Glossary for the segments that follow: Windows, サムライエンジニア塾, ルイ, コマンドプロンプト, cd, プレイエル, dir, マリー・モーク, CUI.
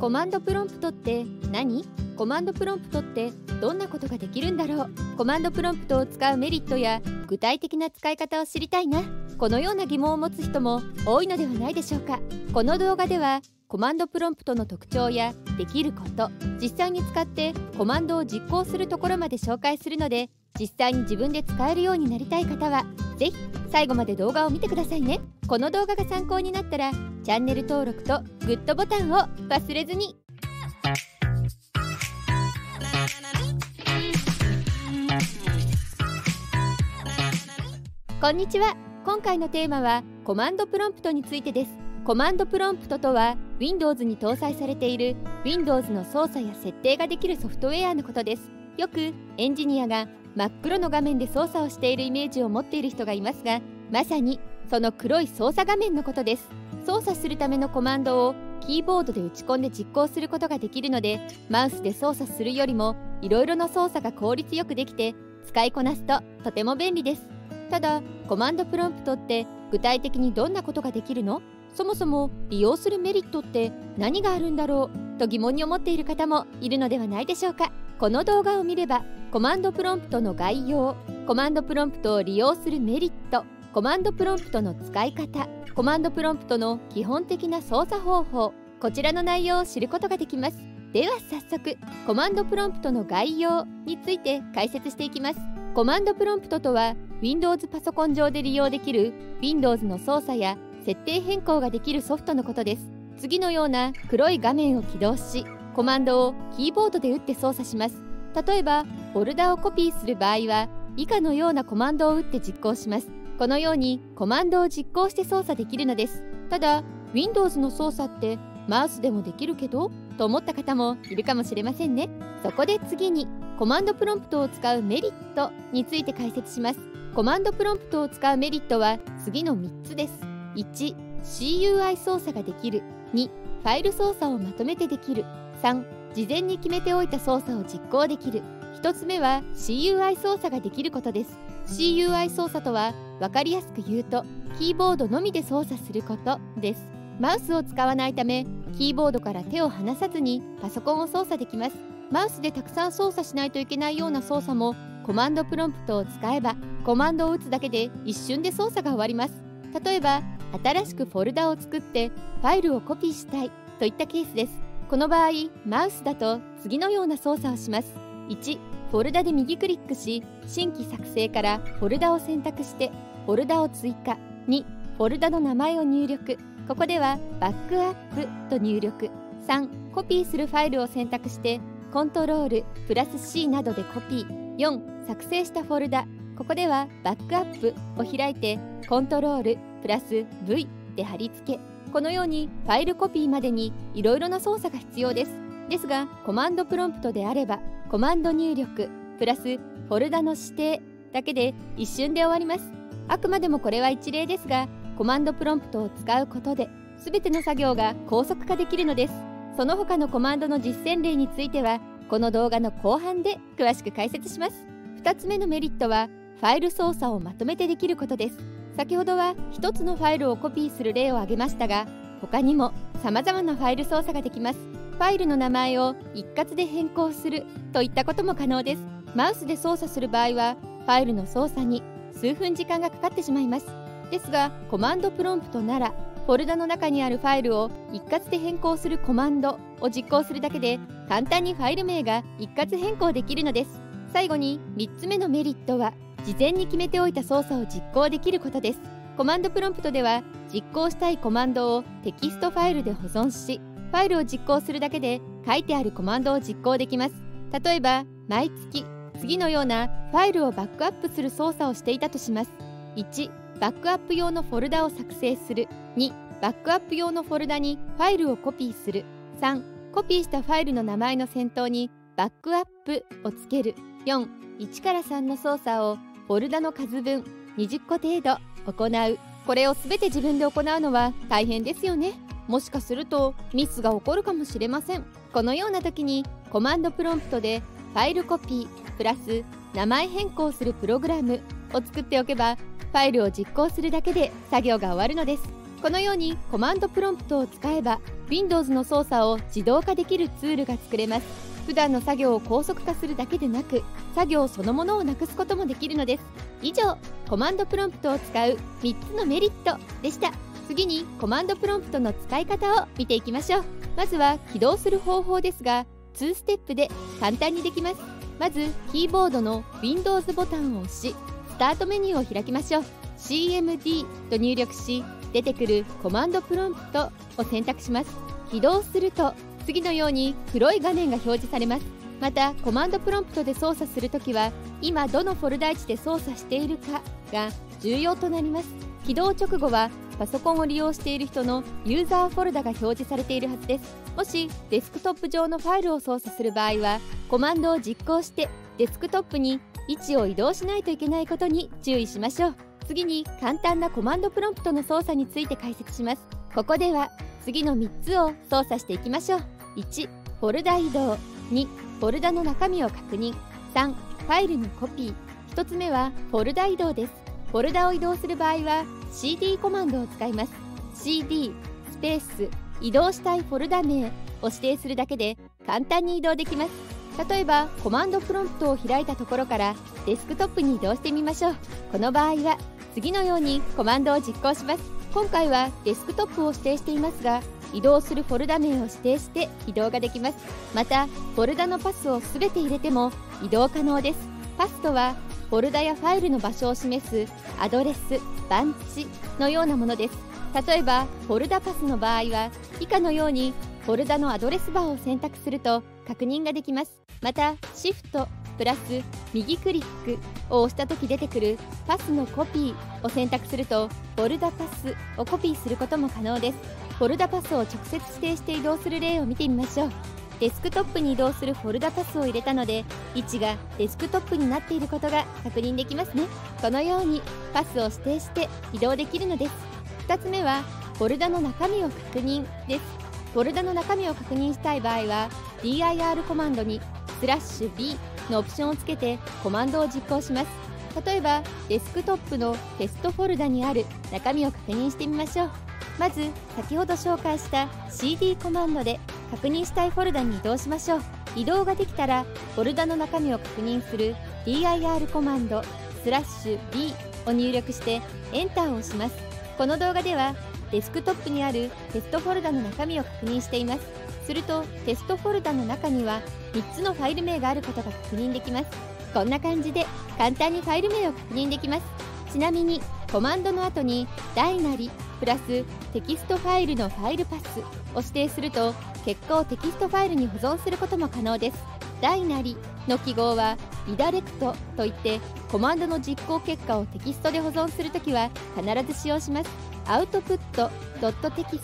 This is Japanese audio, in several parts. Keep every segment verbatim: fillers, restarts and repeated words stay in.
コマンドプロンプトって何？コマンドプロンプトってどんなことができるんだろう？コマンドプロンプトを使うメリットや具体的な使い方を知りたいな。このような疑問を持つ人も多いのではないでしょうか。この動画ではコマンドプロンプトの特徴やできること、実際に使ってコマンドを実行するところまで紹介するので、実際に自分で使えるようになりたい方はぜひ最後まで動画を見てくださいね。この動画が参考になったらチャンネル登録とグッドボタンを忘れずに。こんにちは。今回のテーマはコマンドプロンプトについてです。コマンドプロンプトとは Windows に搭載されている Windows の操作や設定ができるソフトウェアのことです。よくエンジニアが真っ黒の画面で操作をしているイメージを持っている人がいますが、まさにその黒い操作画面のことです。操作するためのコマンドをキーボードで打ち込んで実行することができるので、マウスで操作するよりもいろいろな操作が効率よくできて使いこなすととても便利です。ただ、コマンドプロンプトって具体的にどんなことができるの？そもそも利用するメリットって何があるんだろうと疑問に思っている方もいるのではないでしょうか。この動画を見れば、コマンドプロンプトの概要、コマンドプロンプトを利用するメリット、コマンドプロンプトの使い方、コマンドプロンプトの基本的な操作方法、こちらの内容を知ることができます。では早速、コマンドプロンプトの概要について解説していきます。コマンドプロンプトとは、Windows パソコン上で利用できる Windows の操作や設定変更ができるソフトのことです。次のような黒い画面を起動し、コマンドをキーボードで打って操作します。例えば、フォルダをコピーする場合は以下のようなコマンドを打って実行します。このようにコマンドを実行して操作できるのです。ただ、 Windows の操作ってマウスでもできるけどと思った方もいるかもしれませんね。そこで次に、コマンドプロンプトを使うメリットについて解説します。コマンドプロンプトを使うメリットは次のみっつです。いち シーユーアイ 操作ができる。に ファイル操作をまとめてできる。さん事前に決めておいた操作を実行できる。ひとつめは シーユーアイ 操作ができることです。 シーユーアイ 操作とは、分かりやすく言うとキーボードのみで操作することです。マウスを使わないため、キーボードから手を離さずにパソコンを操作できます。マウスでたくさん操作しないといけないような操作もコマンドプロンプトを使えば、コマンドを打つだけで一瞬で操作が終わります。例えば、新しくフォルダを作ってファイルをコピーしたいといったケースです。この場合、マウスだと次のような操作をします。いちフォルダで右クリックし、新規作成からフォルダを選択してフォルダを追加。にフォルダの名前を入力。ここではバックアップと入力。さんコピーするファイルを選択してコントロールプラス シー などでコピー。よん作成したフォルダ。ここではバックアップを開いてコントロールプラス ブイ で貼り付け。このようにファイルコピーまでにいろいろな操作が必要です。ですが、コマンドプロンプトであれば、コマンド入力プラスフォルダの指定だけで一瞬で終わります。あくまでもこれは一例ですが、コマンドプロンプトを使うことで全ての作業が高速化できるのです。その他のコマンドの実践例については、この動画の後半で詳しく解説します。ふたつめのメリットは、ファイル操作をまとめてできることです。先ほどはひとつのファイルをコピーする例を挙げましたが、他にも様々なファイル操作ができます。ファイルの名前を一括で変更するといったことも可能です。マウスで操作する場合は、ファイルの操作に数分時間がかかってしまいます。ですが、コマンドプロンプトなら、フォルダの中にあるファイルを一括で変更するコマンドを実行するだけで、簡単にファイル名が一括変更できるのです。最後にみっつめのメリットは、事前に決めておいた操作を実行できることです。コマンドプロンプトでは、実行したいコマンドをテキストファイルで保存し、ファイルを実行するだけで書いてあるコマンドを実行できます。例えば、毎月次のようなファイルをバックアップする操作をしていたとします。いちバックアップ用のフォルダを作成する。にバックアップ用のフォルダにファイルをコピーする。さんコピーしたファイルの名前の先頭にバックアップをつける。よんいちからさんの操作をフォルダの数分にじゅっこ程度行う。これを全て自分で行うのは大変ですよね。もしかするとミスが起こるかもしれません。このような時に、コマンドプロンプトでファイルコピープラス名前変更するプログラムを作っておけば、ファイルを実行するだけで作業が終わるのです。このようにコマンドプロンプトを使えば、Windows の操作を自動化できるツールが作れます。普段の作業を高速化するだけでなく、作業そのものをなくすこともできるのです。以上、コマンドプロンプトを使うみっつのメリットでした。次にコマンドプロンプトの使い方を見ていきましょう。まずは起動する方法ですが、にステップで簡単にできます。まずキーボードの Windows ボタンを押し、スタートメニューを開きましょう。 シーエムディー と入力し、出てくるコマンドプロンプトを選択します。起動すると次のように黒い画面が表示されます。またコマンドプロンプトで操作するときは、今どのフォルダ位置で操作しているかが重要となります。起動直後はパソコンを利用している人のユーザーフォルダが表示されているはずです。もしデスクトップ上のファイルを操作する場合は、コマンドを実行してデスクトップに位置を移動しないといけないことに注意しましょう。次に簡単なコマンドプロンプトの操作について解説します。ここでは次のみっつを操作していきましょう。いちフォルダ移動、にフォルダの中身を確認、さんファイルのコピー。ひとつめはフォルダ移動です。フォルダを移動する場合は シーディー コマンドを使います。 シーディー スペース移動したいフォルダ名を指定するだけで簡単に移動できます。例えばコマンドプロンプトを開いたところからデスクトップに移動してみましょう。この場合は次のようにコマンドを実行します。今回はデスクトップを指定していますが、移動するフォルダ名を指定して移動ができます。またフォルダのパスを全て入れても移動可能です。パスとはフォルダやファイルの場所を示すアドレス、番地のようなものです。例えばフォルダパスの場合は、以下のようにフォルダのアドレスバーを選択すると確認ができます。またシフトプラス右クリックを押したとき出てくるパスのコピーを選択すると、フォルダパスをコピーすることも可能です。フォルダパスを直接指定して移動する例を見てみましょう。デスクトップに移動するフォルダパスを入れたので、位置がデスクトップになっていることが確認できますね。このようにパスを指定して移動できるのです。ふたつめはフォルダの中身を確認です。フォルダの中身を確認したい場合は dir コマンドにスラッシュ ビー のオプションをつけてコマンドを実行します。例えばデスクトップのテストフォルダにある中身を確認してみましょう。まず先ほど紹介した シーディー コマンドで確認したいフォルダに移動しましょう。移動ができたらフォルダの中身を確認する dir コマンドスラッシュ ビー を入力してエンターを押します。この動画ではデスクトップにあるテストフォルダの中身を確認しています。するとテストフォルダの中にはみっつのファイル名があることが確認できます。こんな感じで簡単にファイル名を確認できます。ちなみにコマンドの後に大なりプラステキストファイルのファイルパスを指定すると、結果をテキストファイルに保存することも可能です。大なりの記号はリダイレクトといって、コマンドの実行結果をテキストで保存するときは必ず使用します。アウトプット .text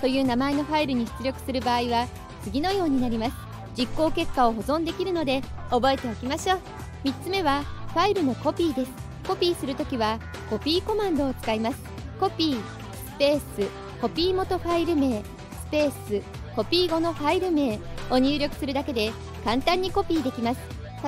という名前のファイルに出力する場合は次のようになります。実行結果を保存できるので覚えておきましょう。みっつめはファイルのコピーです。コピーするときはコピーコマンドを使います。コピースペースコピー元ファイル名スペースコピー後のファイル名を入力するだけで簡単にコピーできます。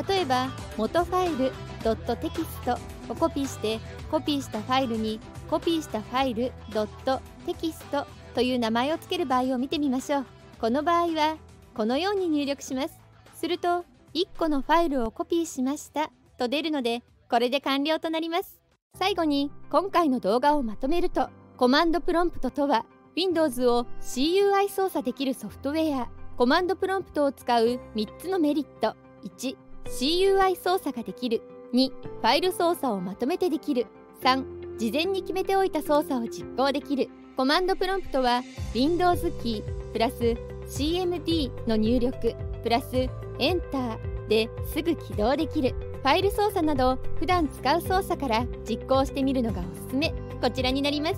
例えば元ファイル .text をコピーして、コピーしたファイルにコピーしたファイル .text という名前をつける場合を見てみましょう。この場合はこのように入力します。するといっこのファイルをコピーしましたと出るので、これで完了となります。最後に今回の動画をまとめると、コマンドプロンプトとは Windows を シーユーアイ 操作できるソフトウェア。コマンドプロンプトを使うみっつのメリット。いち シーユーアイ 操作ができる。にファイル操作をまとめてできる。さん事前に決めておいた操作を実行できる。コマンドプロンプトは Windows キープラス シーエムディー の入力プラス Enter ですぐ起動できる。ファイル操作など普段使う操作から実行してみるのがおすすめ。こちらになります。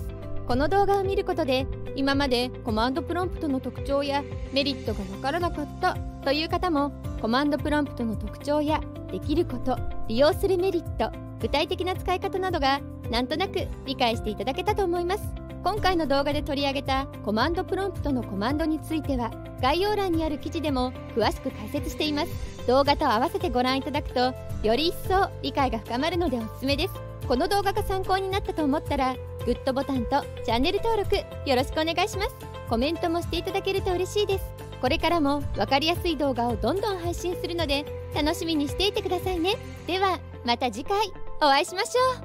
この動画を見ることで、今までコマンドプロンプトの特徴やメリットが分からなかったという方も、コマンドプロンプトの特徴やできること、利用するメリット、具体的な使い方などがなんとなく理解していただけたと思います。今回の動画で取り上げたコマンドプロンプトのコマンドについては、概要欄にある記事でも詳しく解説しています。動画と合わせてご覧いただくとより一層理解が深まるのでおすすめです。この動画が参考になったと思ったらグッドボタンとチャンネル登録よろしくお願いします。コメントもしていただけると嬉しいです。これからも分かりやすい動画をどんどん配信するので楽しみにしていてくださいね。ではまた次回お会いしましょ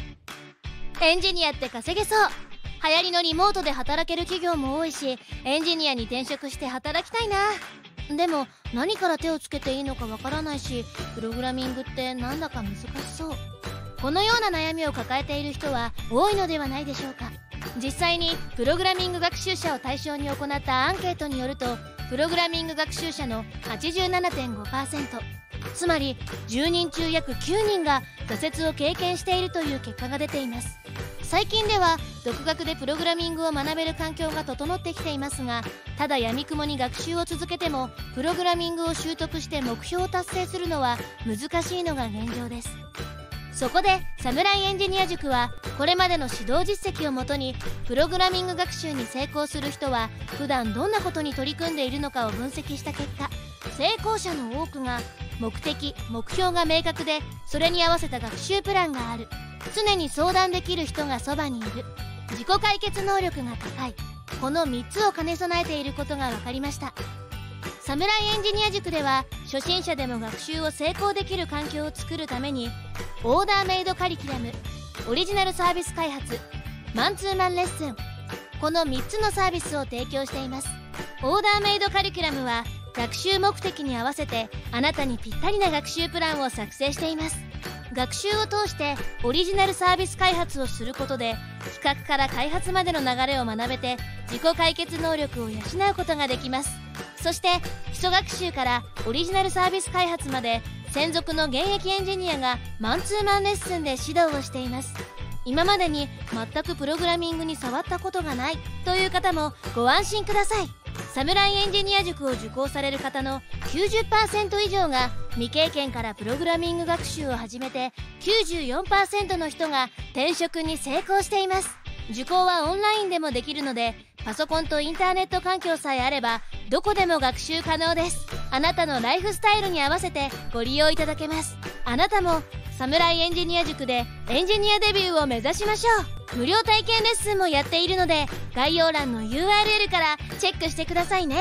う。エンジニアって稼げそう。流行りのリモートで働ける企業も多いし、エンジニアに転職して働きたいな。でも何から手をつけていいのかわからないし、プログラミングってなんだか難しそう。このような悩みを抱えている人は多いのではないでしょうか。実際にプログラミング学習者を対象に行ったアンケートによると、プログラミング学習者の はちじゅうななてんごパーセント、 つまりじゅうにん中約きゅうにんが挫折を経験しているという結果が出ています。最近では独学でプログラミングを学べる環境が整ってきていますが、ただやみくもに学習を続けてもプログラミングを習得して目標を達成するのは難しいのが現状です。そこでサムライエンジニア塾はこれまでの指導実績をもとに、プログラミング学習に成功する人は普段どんなことに取り組んでいるのかを分析した結果、成功者の多くが目的・目標が明確で、それに合わせた学習プランがある、常に相談できる人がそばにいる、自己解決能力が高い、このみっつを兼ね備えていることが分かりました。サムライエンジニア塾では初心者でも学習を成功できる環境を作るために、オーダーメイドカリキュラム、オリジナルサービス開発、マンツーマンレッスン、このみっつのサービスを提供しています。オーダーメイドカリキュラムは学習目的に合わせてあなたにぴったりな学習プランを作成しています。学習を通してオリジナルサービス開発をすることで、企画から開発までの流れを学べて自己解決能力を養うことができます。そして基礎学習からオリジナルサービス開発まで、専属の現役エンジニアがマンツーマンレッスンで指導をしています。今までに全くプログラミングに触ったことがないという方もご安心ください。サムライエンジニア塾を受講される方の きゅうじゅっパーセント 以上が未経験からプログラミング学習を始めて、 きゅうじゅうよんパーセント の人が転職に成功しています。受講はオンラインでもできるので、パソコンとインターネット環境さえあればどこでも学習可能です。あなたのライフスタイルに合わせてご利用いただけます。あなたもサムライエンジニア塾でエンジニアデビューを目指しましょう。無料体験レッスンもやっているので、概要欄の ユーアールエル からチェックしてくださいね。